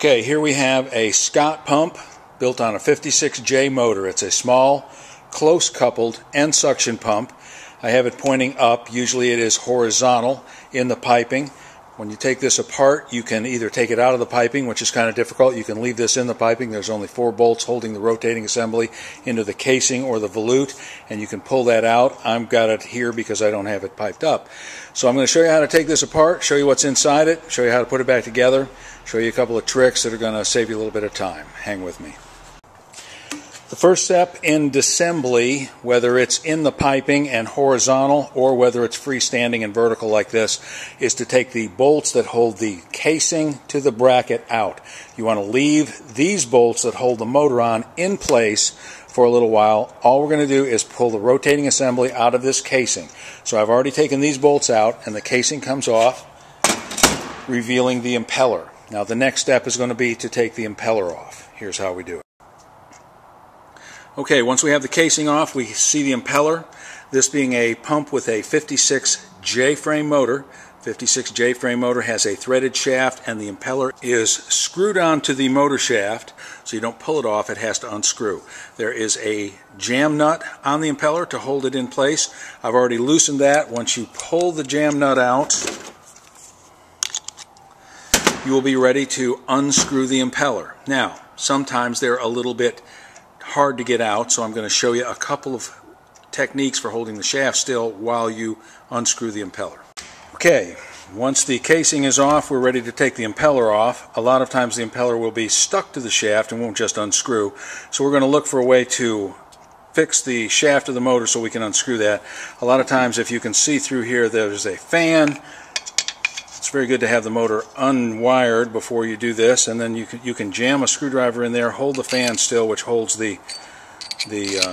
Okay, here we have a Scot pump built on a 56J motor. It's a small, close-coupled end suction pump. I have it pointing up. Usually it is horizontal in the piping. When you take this apart, you can either take it out of the piping, which is kind of difficult. You can leave this in the piping. There's only 4 bolts holding the rotating assembly into the casing or the volute, and you can pull that out. I've got it here because I don't have it piped up. So I'm going to show you how to take this apart, show you what's inside it, show you how to put it back together, show you a couple of tricks that are going to save you a little bit of time. Hang with me. The first step in disassembly, whether it's in the piping and horizontal or whether it's freestanding and vertical like this, is to take the bolts that hold the casing to the bracket out. You want to leave these bolts that hold the motor on in place for a little while. All we're going to do is pull the rotating assembly out of this casing. So I've already taken these bolts out and the casing comes off, revealing the impeller. Now the next step is going to be to take the impeller off. Here's how we do it. Okay, once we have the casing off, we see the impeller. This being a pump with a 56J frame motor. 56J frame motor has a threaded shaft, and the impeller is screwed onto the motor shaft, so you don't pull it off, it has to unscrew. There is a jam nut on the impeller to hold it in place. I've already loosened that. Once you pull the jam nut out, you will be ready to unscrew the impeller. Now, sometimes they're a little bit hard to get out, so I'm going to show you a couple of techniques for holding the shaft still while you unscrew the impeller. Okay, once the casing is off, we're ready to take the impeller off. A lot of times the impeller will be stuck to the shaft and won't just unscrew, so we're going to look for a way to fix the shaft of the motor so we can unscrew that. A lot of times, if you can see through here, there's a fan. It's very good to have the motor unwired before you do this, and then you can jam a screwdriver in there, hold the fan still, which holds the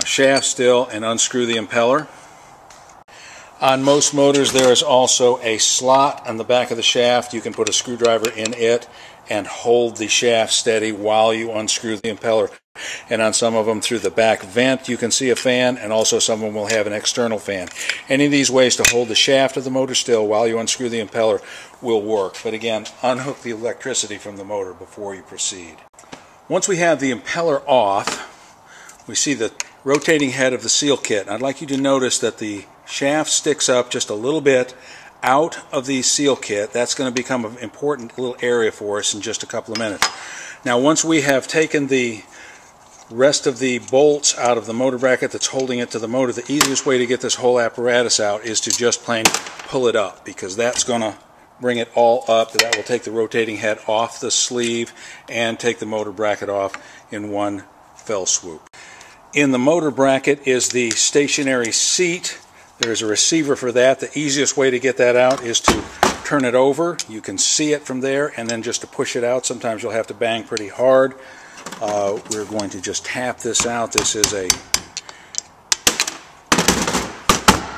shaft still, and unscrew the impeller. On most motors there is also a slot on the back of the shaft. You can put a screwdriver in it and hold the shaft steady while you unscrew the impeller. And on some of them, through the back vent, you can see a fan, and also some of them will have an external fan. Any of these ways to hold the shaft of the motor still while you unscrew the impeller will work. But again, unhook the electricity from the motor before you proceed. Once we have the impeller off, we see the rotating head of the seal kit. I'd like you to notice that the shaft sticks up just a little bit out of the seal kit. That's going to become an important little area for us in just a couple of minutes. Now, once we have taken the rest of the bolts out of the motor bracket that's holding it to the motor, the easiest way to get this whole apparatus out is to just plain pull it up, because that's going to bring it all up. That will take the rotating head off the sleeve and take the motor bracket off in one fell swoop. In the motor bracket is the stationary seat. There's a receiver for that. The easiest way to get that out is to turn it over. You can see it from there, and then just to push it out. Sometimes you'll have to bang pretty hard. We're going to just tap this out.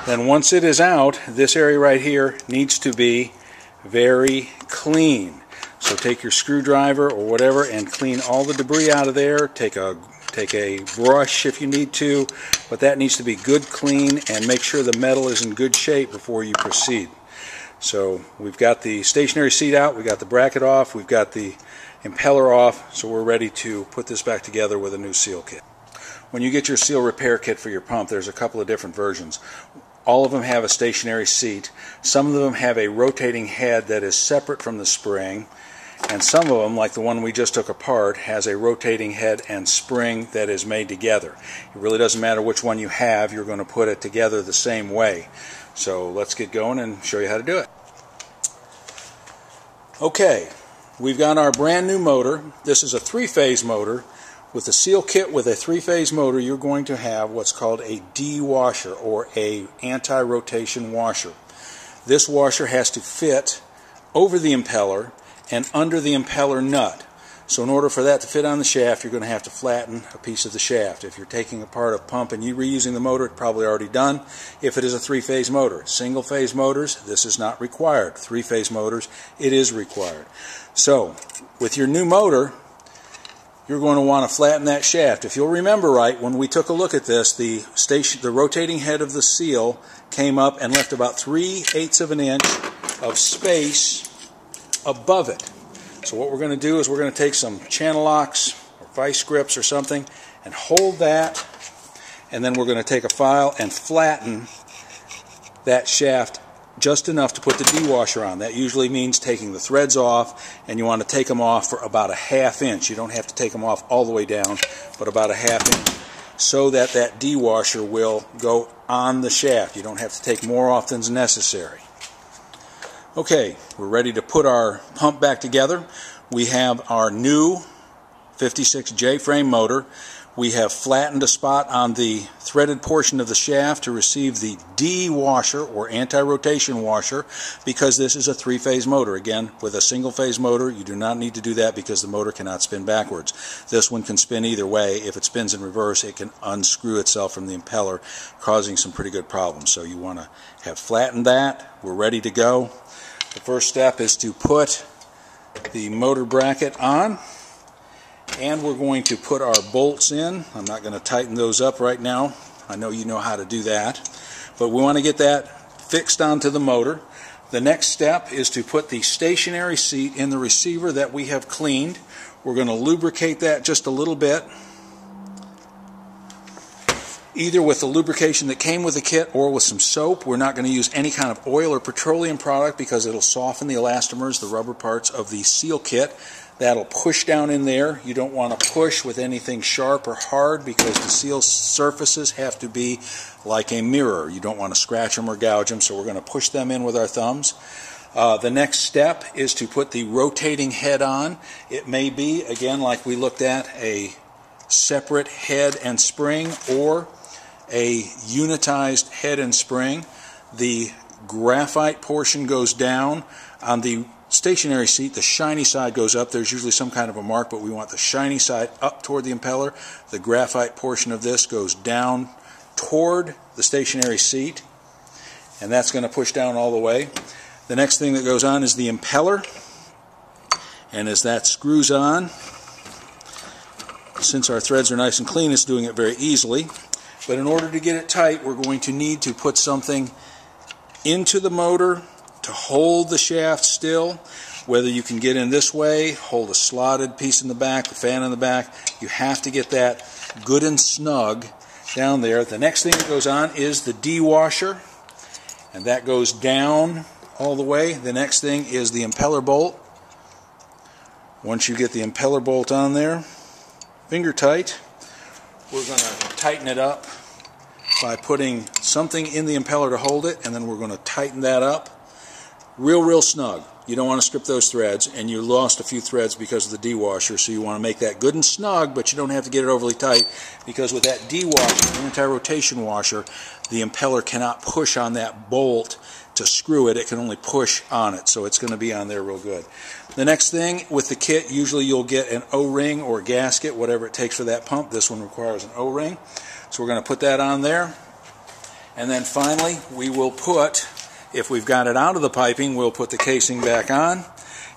Then once it is out, this area right here needs to be very clean. So take your screwdriver or whatever and clean all the debris out of there. Take a brush if you need to, but that needs to be good clean, and make sure the metal is in good shape before you proceed. So we've got the stationary seat out, we've got the bracket off, we've got the impeller off, so we're ready to put this back together with a new seal kit. When you get your seal repair kit for your pump, there's a couple of different versions. All of them have a stationary seat. Some of them have a rotating head that is separate from the spring, and some of them, like the one we just took apart, has a rotating head and spring that is made together. It really doesn't matter which one you have, you're going to put it together the same way. So let's get going and show you how to do it. Okay, we've got our brand new motor. This is a 3-phase motor. With the seal kit with a 3-phase motor, you're going to have what's called a D-washer, or a anti-rotation washer. This washer has to fit over the impeller and under the impeller nut. So in order for that to fit on the shaft, you're going to have to flatten a piece of the shaft. If you're taking apart a pump and you're reusing the motor, it's probably already done. If it is a 3-phase motor, single-phase motors, this is not required. 3-phase motors, it is required. So with your new motor, you're going to want to flatten that shaft. If you'll remember right, when we took a look at this, the rotating head of the seal came up and left about 3/8 of an inch of space above it. So what we're going to do is we're going to take some channel locks or vice grips or something and hold that, and then we're going to take a file and flatten that shaft just enough to put the D-washer on. That usually means taking the threads off, and you want to take them off for about a half inch. You don't have to take them off all the way down, but about a half inch, so that that D-washer will go on the shaft. You don't have to take more off than's necessary. Okay, we're ready to put our pump back together. We have our new 56J frame motor. We have flattened a spot on the threaded portion of the shaft to receive the D-washer or anti-rotation washer, because this is a three-phase motor. Again, with a single-phase motor, you do not need to do that because the motor cannot spin backwards. This one can spin either way. If it spins in reverse, it can unscrew itself from the impeller, causing some pretty good problems. So you want to have flattened that. We're ready to go. The first step is to put the motor bracket on. And we're going to put our bolts in. I'm not going to tighten those up right now. I know you know how to do that. But we want to get that fixed onto the motor. The next step is to put the stationary seat in the receiver that we have cleaned. We're going to lubricate that just a little bit, either with the lubrication that came with the kit or with some soap. We're not going to use any kind of oil or petroleum product because it'll soften the elastomers, the rubber parts of the seal kit. That'll push down in there. You don't want to push with anything sharp or hard because the seal surfaces have to be like a mirror. You don't want to scratch them or gouge them, so we're going to push them in with our thumbs. The next step is to put the rotating head on. It may be, again, like we looked at, a separate head and spring or a unitized head and spring. The graphite portion goes down on the stationary seat. The shiny side goes up. There's usually some kind of a mark, but we want the shiny side up toward the impeller. The graphite portion of this goes down toward the stationary seat, and that's going to push down all the way. The next thing that goes on is the impeller, and as that screws on, since our threads are nice and clean, it's doing it very easily. But in order to get it tight, we're going to need to put something into the motor to hold the shaft still. Whether you can get in this way, hold a slotted piece in the back, the fan in the back, you have to get that good and snug down there. The next thing that goes on is the D-washer, and that goes down all the way. The next thing is the impeller bolt. Once you get the impeller bolt on there, finger tight, we're going to tighten it up by putting something in the impeller to hold it, and then we're going to tighten that up real snug. You don't want to strip those threads, and you lost a few threads because of the D-washer, so you want to make that good and snug, but you don't have to get it overly tight, because with that D-washer, anti-rotation washer, the impeller cannot push on that bolt to screw it. It can only push on it, so it's going to be on there real good. The next thing with the kit, usually you'll get an O-ring or gasket, whatever it takes for that pump. This one requires an O-ring, so we're going to put that on there. And then finally, we will put, if we've got it out of the piping, we'll put the casing back on.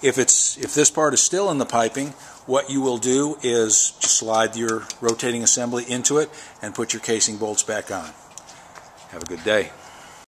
If this part is still in the piping, what you will do is slide your rotating assembly into it and put your casing bolts back on. Have a good day.